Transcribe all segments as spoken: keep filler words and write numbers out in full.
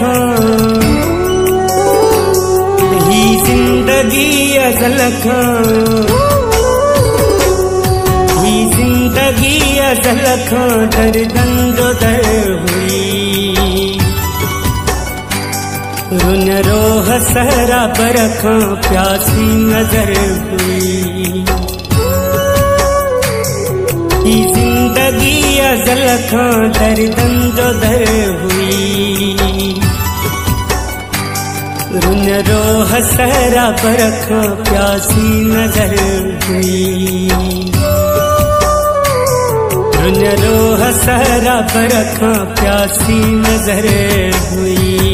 था। ही जिंदगी अज़ल खां, ही जिंदगी अज़ल खां दर्दन जो दर हुई। रुन रो हसरा बरखा प्यासी नजर हुई। ही जिंदगी अज़ल खां दर्दन जो दर हुई। रुन रो हसरा बरखा प्यासी नजर हुई। रुन रो हसरा बरखा प्यासी नजर हुई।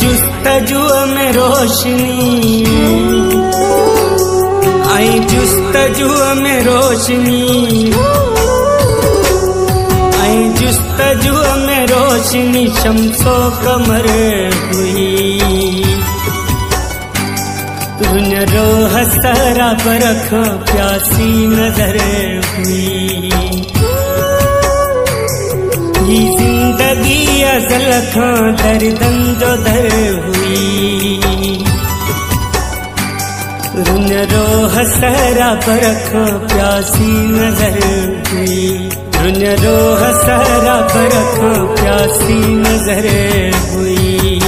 जुस्तजुओ में रोशनी आई, जुस्तजुओ में रोशनी आई, जुस्तजुओ में रोशनी शम्सो कमर हुई। रुन रो हसरा बरख प्यासी नजर हुई। ही जिंदगी अज़ल खां दर्दन जो दर हुई। रुन रो हसरा बरखा प्यासी नजर हुई। रुन रो हसरा बरखा प्यासी नजर हुई।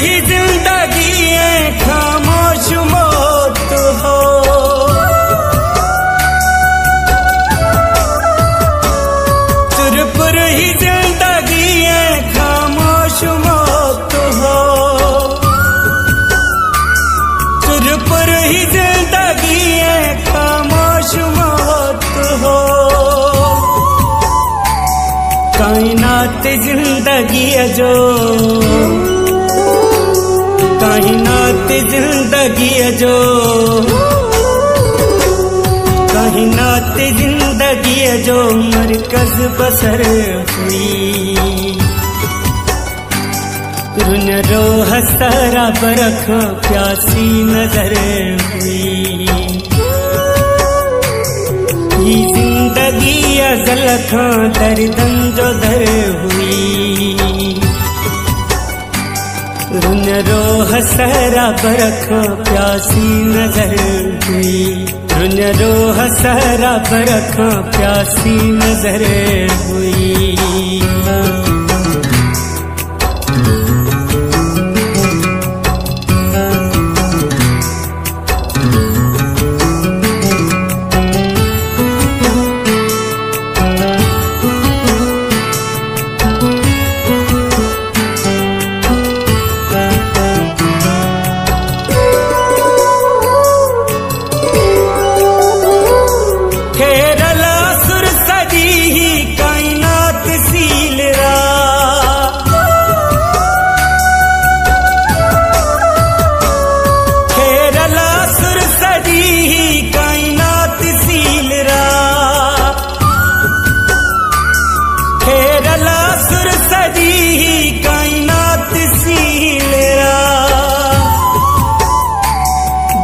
ही जिंदगी है खामोश मौत हो, चुरपुर ही जिंदगी है खामोश मौत हो, चुरपुर ही जिंदगी है खामोश मौत हो। कायनात जिंदगी है जो, कायनात जिंदगी जो, कायनात जिंदगी जो मरकज बसर हुई। रुन रो हसरा बरख प्यासी नजर हुई। ही जिंदगी अज़ल खां दर्दन जो दर हुई। रुन रो हसरा बरखा प्यासी नजर हुई। रुन रो हसरा बरखा प्यासी नजर हुई।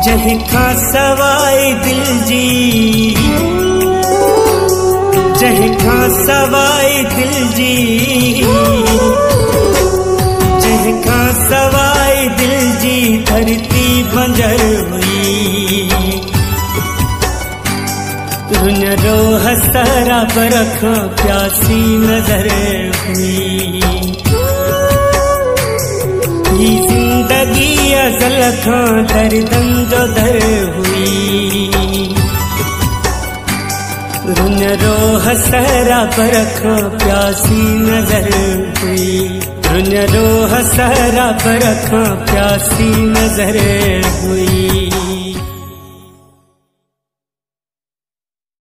जहे खां सवाए दिल जी, जहे जहाँ सवाए दिल जी, जहाँ सवाए दिल जी धरती बंजर हुई। रुन रो हसरा बरखों प्यासी नजर हुई। ही जिंदगी अज़ल खां दर्दन जो दर हुई। रुन रो हसरा बरखों प्यासी नजर हुई। रुन रो हसरा बरखों प्यासी नजर हुई।